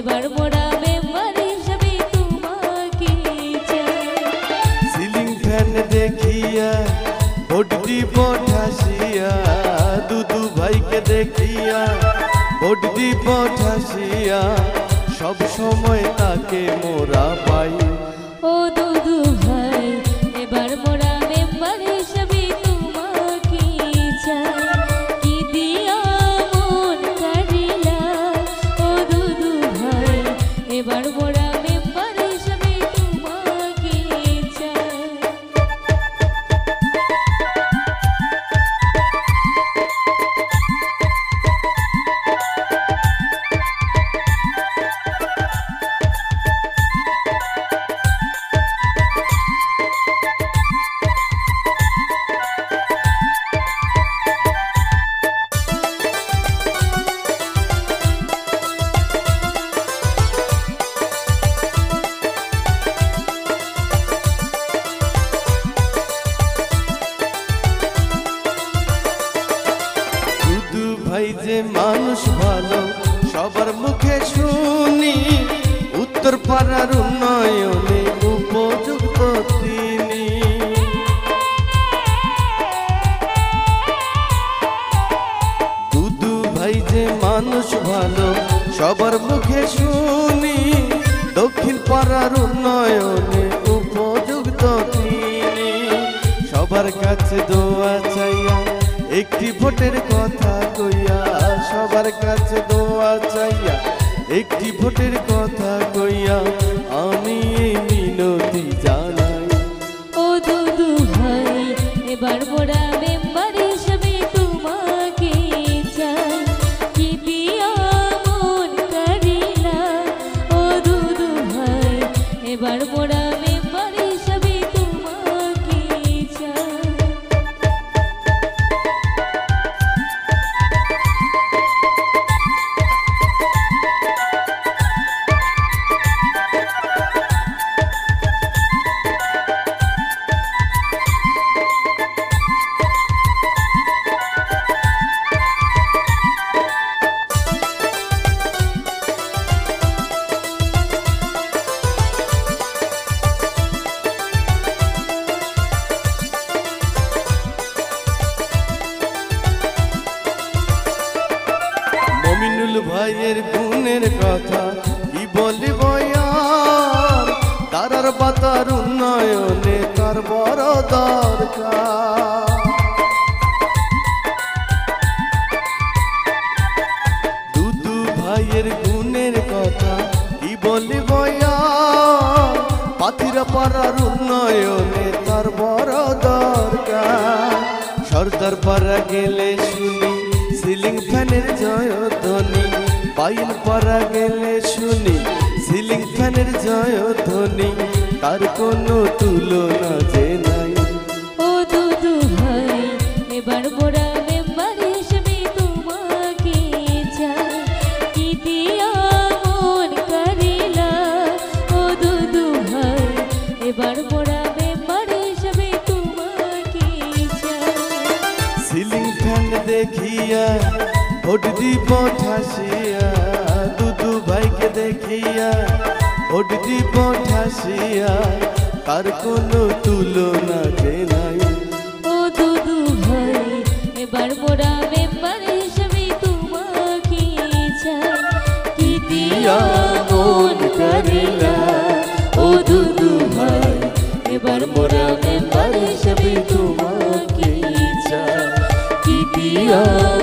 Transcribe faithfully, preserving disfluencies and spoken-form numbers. এবার মোরা মেম্বার হিসাবে তোমাকে সিলিং ফ্যান দেখিয়া ভোটটি পঠাসিয়া দুদু ভাইকে দেখিয়া ভোটটি পঠাসিয়া সব সময় তাকে মোরা পাই। ও দুদু ভাই এবার মোরা মেম্বার হিসাবে তোমাকে চাই। যে মানুষ ভালো সবার মুখে শুনি উত্তর পাড়ার উন্নয়নে উপযুক্ত তিনি। দুদু ভাই যে মানুষ ভালো সবার মুখে শুনি দক্ষিণ পাড়ার উন্নয়নে উপযুক্ত তিনি। সবার কাছে দোয়া চাইয়া একটি ভোটের কথা কইয়া সবার কাছে দোয়া চাইয়া একটি ভোটের কথা কইয়া আমি এই মিনতি জানাই। ও দুদু ভাই এবার মোরা মেম্বার হিসাবে তোমাকে চাই। কি দিয়া মন করিলা ও দুদু ভাই এবার মোরা মেম্বার হিসাবে তোমাকে চাই। ভাইয়ের গুণের কথা কি বলব আর তারার পাতার উন্নয়নে তার বড় দরকার। দুদু ভাইয়ের গুণের কথা কি বলব আর পাতিরা পাড়ার উন্নয়নে তার বড় দরকার। সর্দার পাড়া গেলে শুনি সিলিং ফ্যানের জয়ধ্বনি পাইল পাড়া গেলে শুনি সিলিং ফ্যানের জয়ধ্বনি তার কোনো তুলনা যে নাই। ও দুদু ভাই এবার মোরা মেম্বার হিসাবে তোমাকে চাই। কি দিয়া মন করিলা ও দুদু ভাই এবার মোরা মেম্বার হিসাবে তোমাকে চাই। সিলিং ফ্যান দেখিয়া ভোটটি পঠাসিয়া দুদু ভাইকে দেখিয়া ভোটটি পঠাসিয়া তার কোনো তুলনা যে নাই। ও দুদু ভাই এবার মোরা মেম্বার হিসাবে তোমাকে চাই। কি দিয়া মন করিলা ও দুদু ভাই এবার মোরা মেম্বার হিসাবে তোমাকে চাই। কি দিয়া